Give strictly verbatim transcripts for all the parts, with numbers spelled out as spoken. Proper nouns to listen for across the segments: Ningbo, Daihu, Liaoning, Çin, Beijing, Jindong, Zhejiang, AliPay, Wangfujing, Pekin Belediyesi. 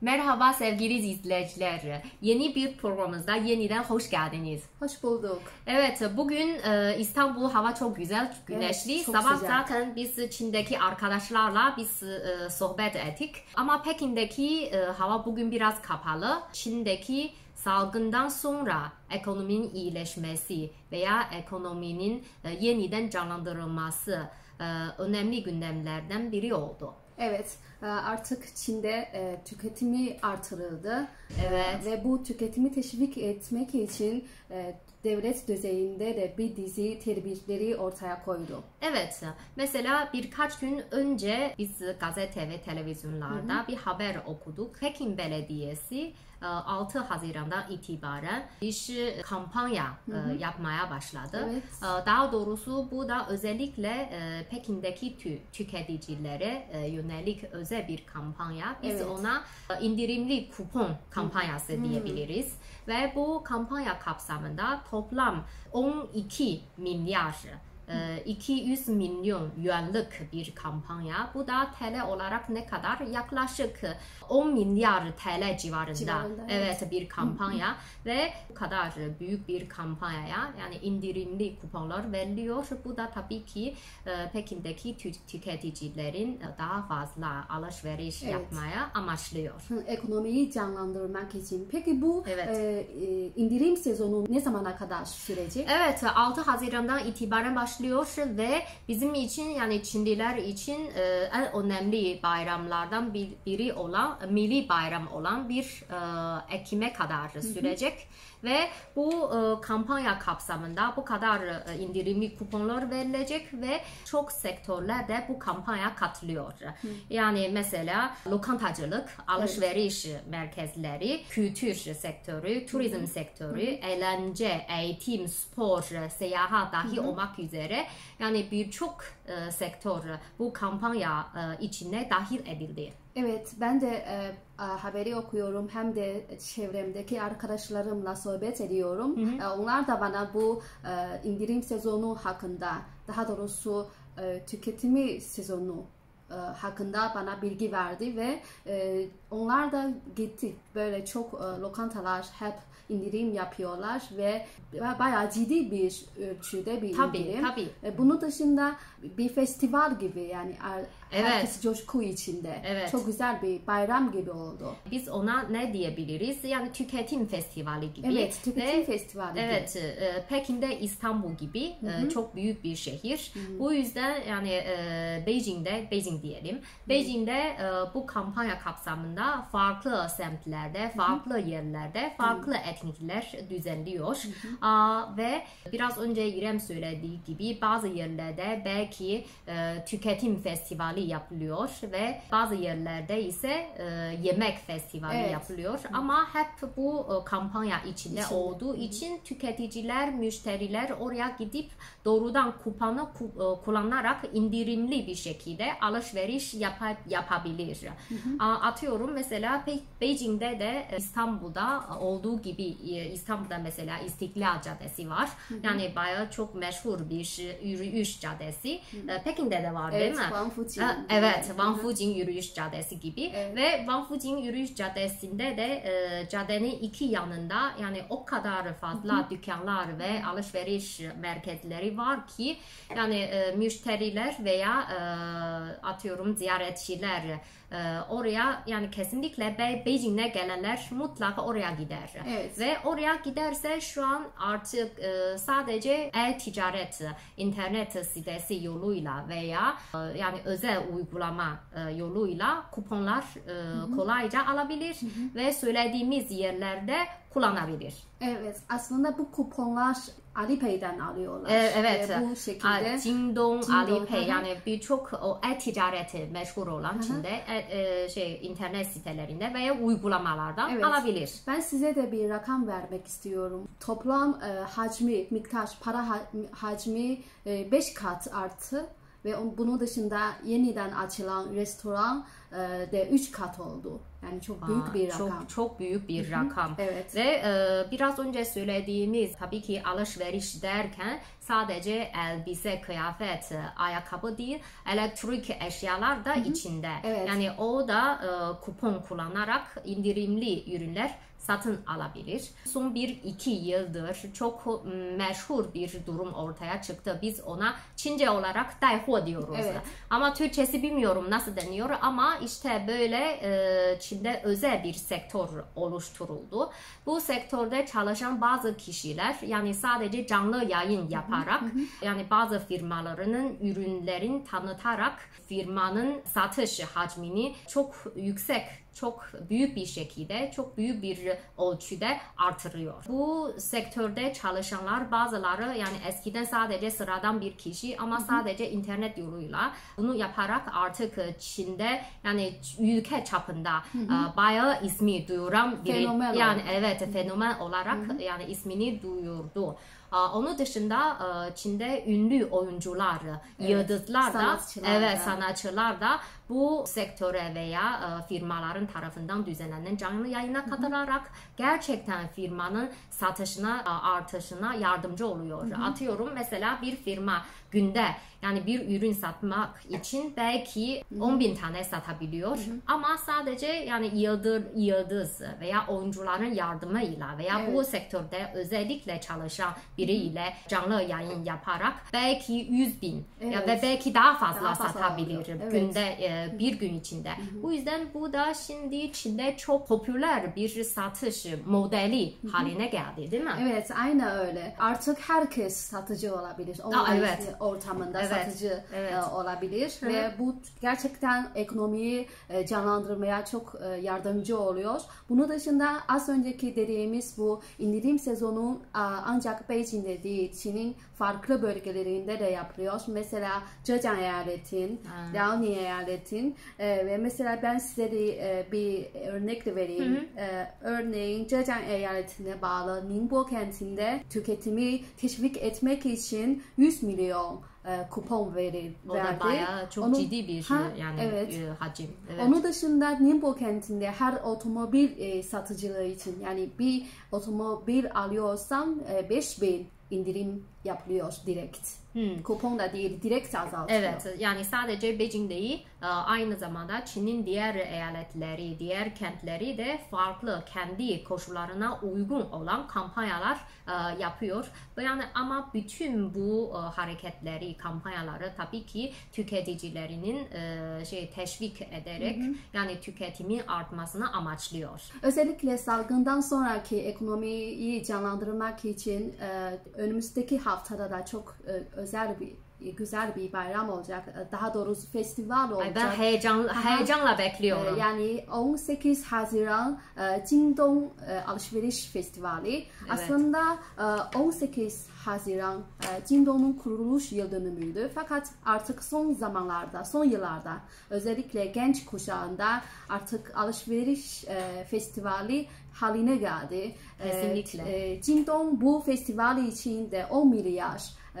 Merhaba sevgili izleyiciler. Yeni bir programımızda yeniden hoş geldiniz. Hoş bulduk. Evet, bugün e, İstanbul hava çok güzel, güneşli. Evet, çok sabah sıcak. Zaten biz Çin'deki arkadaşlarla biz e, sohbet ettik. Ama Pekin'deki e, hava bugün biraz kapalı. Çin'deki salgından sonra ekonominin iyileşmesi veya ekonominin e, yeniden canlandırılması e, önemli gündemlerden biri oldu. Evet, artık Çin'de tüketimi artırıldı. Evet. Ve bu tüketimi teşvik etmek için devlet düzeyinde de bir dizi tedbirleri ortaya koydu. Evet, mesela birkaç gün önce biz gazete ve televizyonlarda Hı -hı. bir haber okuduk. Pekin Belediyesi altı Haziran'dan itibaren iş kampanya Hı -hı. yapmaya başladı. Evet. Daha doğrusu bu da özellikle Pekin'deki tü tüketicilere yönelik özel bir kampanya. Biz evet. ona indirimli kupon kampanyası Hı -hı. diyebiliriz. Ve bu kampanya kapsamında toplam on iki milyar iki yüz milyon yuanlık bir kampanya. Bu da T L olarak ne kadar? Yaklaşık on milyar T L civarında, civarında evet. evet bir kampanya ve bu kadar büyük bir kampanyaya yani indirimli kuponlar veriliyor. Bu da tabii ki Pekin'deki tüketicilerin daha fazla alışveriş evet. yapmaya amaçlıyor. Ekonomiyi canlandırmak için. Peki bu evet. e, indirim sezonu ne zamana kadar sürecek? Evet, altı Haziran'dan itibaren başlıyor. Ve bizim için yani Çinliler için e, en önemli bayramlardan bir, biri olan milli bayram olan bir e, Ekim'e kadar Hı -hı. sürecek ve bu e, kampanya kapsamında bu kadar e, indirimli kuponlar verilecek ve çok sektörlerde bu kampanya katılıyor. Hı -hı. Yani mesela lokantacılık, alışveriş evet. merkezleri, kültür sektörü, turizm Hı -hı. sektörü, Hı -hı. eğlence, eğitim, spor, seyahat dahi Hı -hı. olmak üzere. Yani birçok e, sektör bu kampanya e, içine dahil edildi. Evet, ben de e, haberi okuyorum, hem de çevremdeki arkadaşlarımla sohbet ediyorum. Hı hı. E, onlar da bana bu e, indirim sezonu hakkında, daha doğrusu e, tüketimi sezonu e, hakkında bana bilgi verdi ve e, onlar da gitti. Böyle çok e, lokantalar hep indirim yapıyorlar ve bayağı ciddi bir ölçüde bir tabii, indirim. Tabii. Bunun dışında bir festival gibi yani herkes evet. coşku içinde. Evet. Çok güzel bir bayram gibi oldu. Biz ona ne diyebiliriz? Yani tüketim festivali gibi. Evet, tüketim ve, festivali evet, gibi. Evet, Pekin'de İstanbul gibi Hı -hı. çok büyük bir şehir. Hı -hı. Bu yüzden yani e, Beijing'de, Beijing diyelim. Hı -hı. Beijing'de e, bu kampanya kapsamında farklı semtlerde, farklı Hı -hı. yerlerde, farklı Hı -hı. etnikler düzenliyor. Hı hı. Aa, ve biraz önce İrem söylediği gibi bazı yerlerde belki e, tüketim festivali yapılıyor ve bazı yerlerde ise e, yemek festivali evet. yapılıyor. Hı. Ama hep bu e, kampanya içinde İçin. olduğu Hı. için tüketiciler, müşteriler oraya gidip doğrudan kuponu ku, e, kullanarak indirimli bir şekilde alışveriş yap, yapabilir. Hı hı. Aa, atıyorum mesela Be Beijing'de de İstanbul'da olduğu gibi İstanbul'da mesela İstiklal Caddesi var. Hı hı. Yani bayağı çok meşhur bir yürüyüş caddesi. Hı hı. Pekin'de de var evet, değil mi? Wangfujing. Evet, Wangfujing yürüyüş caddesi gibi. Evet. Ve Wangfujing yürüyüş caddesinde de e, caddenin iki yanında yani o kadar fazla hı hı. dükkanlar ve alışveriş merkezleri var ki yani e, müşteriler veya e, atıyorum ziyaretçiler e, oraya yani kesinlikle Be Beijing'e gelenler mutlaka oraya gider. Evet. Ve oraya giderse şu an artık e, sadece e-ticaret, internet sitesi yoluyla veya e, yani özel uygulama e, yoluyla kuponlar e, Hı -hı. kolayca alabilir Hı -hı. ve söylediğimiz yerlerde kullanabilir. Evet, aslında bu kuponlar AliPay'den alıyorlar. E, evet. E, bu şekilde. Jindong, AliPay yani birçok e-ticareti meşhur olan Hı -hı. Çin'de e, e, şey internet sitelerinde veya uygulamalardan evet. alabilir. Ben size de bir rakam vermek istiyorum. Toplam e, hacmi, miktar, para ha, hacmi beş kat arttı ve bunun dışında yeniden açılan restoran de üç kat oldu. Yani çok büyük Aa, bir rakam. Çok, çok büyük bir rakam. Evet. Ve e, biraz önce söylediğimiz tabii ki alışveriş derken sadece elbise, kıyafet, ayakkabı değil, elektrik eşyalar da Hı -hı. içinde. Evet. Yani o da e, kupon kullanarak indirimli ürünler satın alabilir. Son bir iki yıldır çok meşhur bir durum ortaya çıktı. Biz ona Çince olarak Daihu diyoruz. Evet. Ama Türkçesi bilmiyorum nasıl deniyor ama işte böyle e, Çin'de özel bir sektör oluşturuldu. Bu sektörde çalışan bazı kişiler yani sadece canlı yayın yaparak yani bazı firmalarının ürünlerini tanıtarak firmanın satış hacmini çok yüksek, çok büyük bir şekilde, çok büyük bir ölçüde artırıyor. Bu sektörde çalışanlar bazıları yani eskiden sadece sıradan bir kişi ama sadece internet yoluyla bunu yaparak artık Çin'de yani ülke çapında bayağı ismi duyuran biri. Fenomen yani evet fenomen olarak yani ismini duyurdu. Onun dışında Çin'de ünlü oyuncular, evet, yıldızlar da, sanatçılar evet da. sanatçılar da bu sektöre veya firmaların tarafından düzenlenen canlı yayına katılarak gerçekten firmanın satışına, artışına yardımcı oluyor. Hı hı. Atıyorum mesela bir firma günde yani bir ürün satmak için belki on bin tane satabiliyor. Hı hı. Ama sadece yani yıldır, yıldız veya oyuncuların yardımıyla veya evet. bu sektörde özellikle çalışan biriyle canlı yayın yaparak belki yüz bin evet. ya ve belki daha fazla, daha fazla satabilir evet. günde e, bir gün içinde. Hı hı. Bu yüzden bu da şimdi Çin'de çok popüler bir satış modeli hı hı. haline geldi, değil mi? Evet, aynen öyle. Artık herkes satıcı olabilir. Aa, evet. ortamında evet. satıcı evet. E, olabilir hı. ve bu gerçekten ekonomiyi e, canlandırmaya çok e, yardımcı oluyor. Bunun dışında az önceki dediğimiz bu indirim sezonu e, ancak Beijing'de değil, Çin'in farklı bölgelerinde de yapılıyor. Mesela Zhejiang eyaletin, Liaoning eyaletin e, ve mesela ben size de e, bir örnek de vereyim. Hı hı. E, örneğin Zhejiang eyaletine bağlı Ningbo kentinde tüketimi teşvik etmek için yüz milyon kupon verir, verdi. Bayağı çok Onun, ciddi bir ha, yani evet. e, hacim. Evet. Onun dışında Ningbo kentinde her otomobil e, satıcılığı için yani bir otomobil alıyorsan e, beş bin indirim yapılıyor direkt. Hmm. Kupon da değil, direkt azaltıyor. Evet, yani sadece Beijing değil, aynı zamanda Çin'in diğer eyaletleri, diğer kentleri de farklı, kendi koşullarına uygun olan kampanyalar yapıyor. Yani ama bütün bu hareketleri, kampanyaları tabii ki tüketicilerinin şey teşvik ederek hı hı. yani tüketimin artmasını amaçlıyor. Özellikle salgından sonraki ekonomiyi canlandırmak için önümüzdeki haftada da çok özel bir güzel bir bayram olacak. Daha doğrusu festival olacak. Ben heyecan, heyecanla bekliyorum. Yani on sekiz Haziran Jindong Alışveriş Festivali. Evet. Aslında on sekiz Haziran Jindong'un kuruluş yıl dönümüydü. Fakat artık son zamanlarda, son yıllarda özellikle genç kuşağında artık alışveriş festivali haline geldi. Kesinlikle. Jindong bu festivali için de on milyar hmm.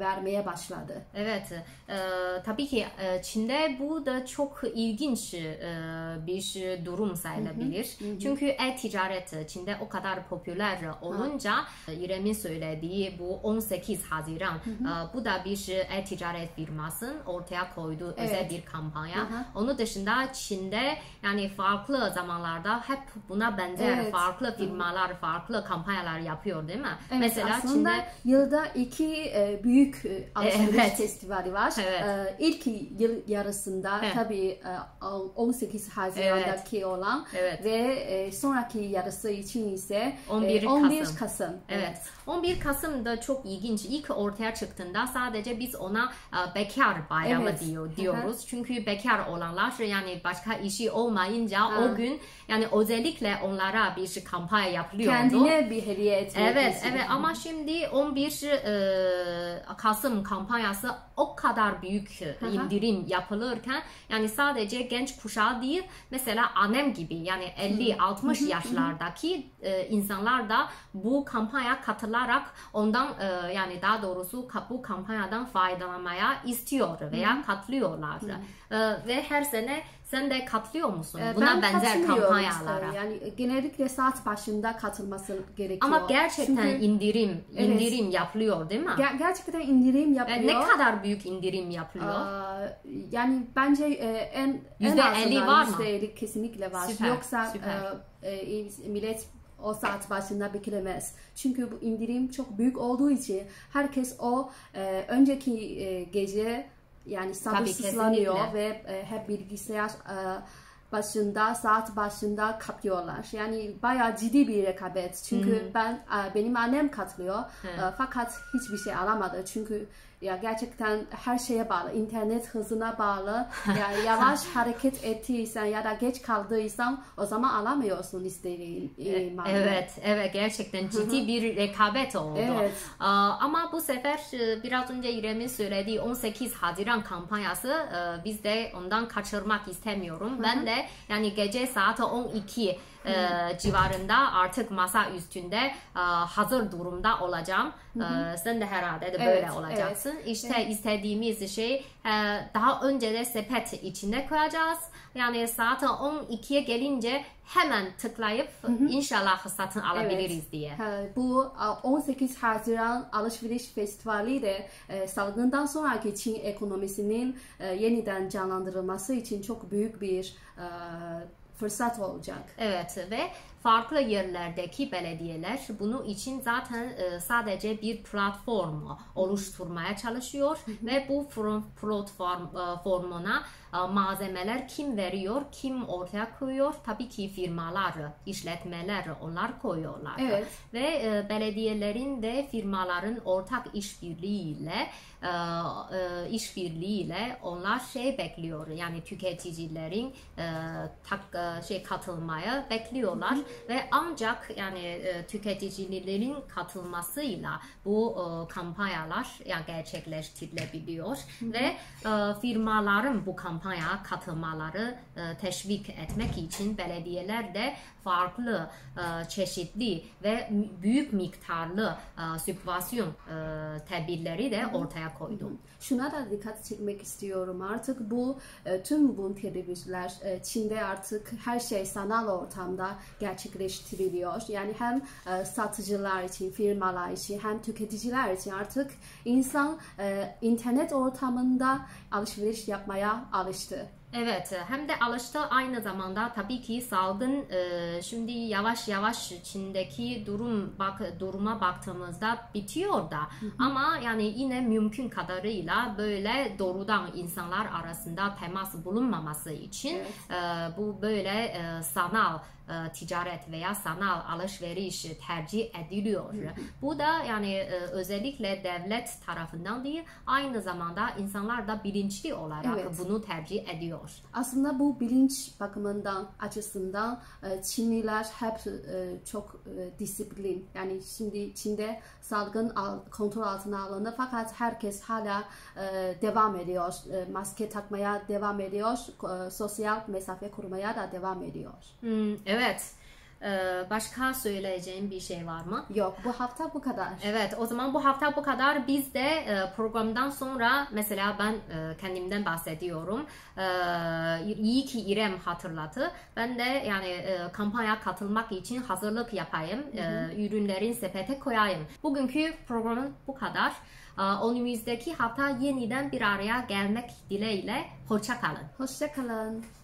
vermeye başladı. Evet, e, tabii ki e, Çin'de bu da çok ilginç e, bir durum sayılabilir. Hı hı, hı. Çünkü e-ticaret Çin'de o kadar popüler olunca hı. İrem'in söylediği bu on sekiz Haziran hı hı. E, bu da bir e-ticaret firmasının ortaya koyduğu evet. özel bir kampanya. Hı hı. Onun dışında Çin'de yani farklı zamanlarda hep buna benzer evet. farklı firmalar, hı. farklı kampanyalar yapıyor, değil mi? Evet, mesela Çin'de yılda iki e, büyük büyük alışveriş evet. festivali var. Evet. Ee, ilk yıl yarısında evet. tabii on sekiz Haziran'daki evet. olan evet. ve sonraki yarısı için ise on bir Kasım. Kasım. Evet. Evet. on bir Kasım da çok ilginç. İlk ortaya çıktığında sadece biz ona bekar bayramı evet. diyor diyoruz. Evet. Çünkü bekar olanlar yani başka işi olmayınca ha. o gün yani özellikle onlara bir kampanya yapılıyordu. Kendine bir hediye etmek. Evet, evet. Ama şimdi on bir e, Kasım kampanyası o kadar büyük indirim yapılırken, yani sadece genç kuşağı değil, mesela annem gibi yani elli altmış yaşlardaki insanlar da bu kampanya katılarak ondan yani daha doğrusu bu kampanyadan faydalanmaya istiyor veya katılıyorlar. Ve her sene sen de katılıyor musun buna ben benzer kampanyalara? Yani genellikle saat başında katılması gerekiyor. Ama gerçekten Çünkü, indirim indirim evet. yapılıyor değil mi? Ger gerçekten indirim yapılıyor. E, ne kadar büyük indirim yapılıyor? Ee, yani bence en yüzde elli var mı? yüzde elli kesinlikle var. Süper, Yoksa süper. E, millet o saat başında beklemez. Çünkü bu indirim çok büyük olduğu için herkes o e, önceki e, gece yani sabırsızlanıyor ve e, hep bilgisayar e, başında, saat başında kapıyorlar. Yani bayağı ciddi bir rekabet. Çünkü hmm. ben e, benim annem katılıyor hmm. e, fakat hiçbir şey alamadı. Çünkü ya gerçekten her şeye bağlı, internet hızına bağlı. Yani yavaş hareket ettiysen ya da geç kaldıysan o zaman alamıyorsun istediğin e, malzeme. Evet, evet gerçekten ciddi bir rekabet oldu. Evet. Ee, ama bu sefer biraz önce İrem'in söylediği on sekiz Haziran kampanyası biz de ondan kaçırmak istemiyorum. Ben de yani gece saat on iki Ee, civarında artık masa üstünde e, hazır durumda olacağım. Ee, sen de herhalde de böyle evet, olacaksın. Evet. İşte evet. istediğimiz şey e, daha önce de sepet içine koyacağız. Yani saat on ikiye gelince hemen tıklayıp hı hı. inşallah satın alabiliriz evet. diye. Bu on sekiz Haziran Alışveriş Festivali de salgından sonraki Çin ekonomisinin yeniden canlandırılması için çok büyük bir fırsat olacak. Evet ve farklı yerlerdeki belediyeler bunun için zaten sadece bir platform oluşturmaya çalışıyor ve bu platformuna malzemeler kim veriyor, kim ortaya koyuyor? Tabii ki firmalar, işletmeler onlar koyuyorlar. Evet. Ve belediyelerin de firmaların ortak işbirliğiyle işbirliğiyle onlar şey bekliyor. Yani tüketicilerin şey katılmaya bekliyorlar. Ve ancak yani tüketicilerin katılmasıyla bu kampanyalar yani gerçekleştirilebiliyor. Ve firmaların bu kampanyaya katılmaları teşvik etmek için belediyeler de farklı, çeşitli ve büyük miktarlı sübvansiyon tedbirleri de ortaya koydum. Şuna da dikkat çekmek istiyorum. Artık bu tüm bu tedbirler Çin'de artık her şey sanal ortamda gerçekleştiriliyor. Yani hem satıcılar için, firmalar için, hem tüketiciler için artık insan internet ortamında alışveriş yapmaya alıştı. Evet, hem de alıştı aynı zamanda tabii ki salgın e, şimdi yavaş yavaş Çin'deki durum bak duruma baktığımızda bitiyor da hı hı. ama yani yine mümkün kadarıyla böyle doğrudan insanlar arasında temas bulunmaması için evet. e, bu böyle e, sanal e, ticaret veya sanal alışveriş tercih ediliyor. Hı hı. Bu da yani e, özellikle devlet tarafından değil aynı zamanda insanlar da bilinçli olarak evet. bunu tercih ediyor. Aslında bu bilinç bakımından açısından Çinliler hep çok disiplin. Yani şimdi Çin'de salgın kontrol altına alındı fakat herkes hala devam ediyor. Maske takmaya devam ediyor. Sosyal mesafe korumaya da devam ediyor. Hmm, evet. Başka söyleyeceğim bir şey var mı? Yok, bu hafta bu kadar. Evet, o zaman bu hafta bu kadar. Biz de programdan sonra mesela ben kendimden bahsediyorum. İyi ki İrem hatırlattı. Ben de yani kampanya katılmak için hazırlık yapayım. Hı hı. Ürünlerin sepete koyayım. Bugünkü programın bu kadar. Önümüzdeki hafta yeniden bir araya gelmek dileğiyle. Hoşça kalın. Hoşça kalın.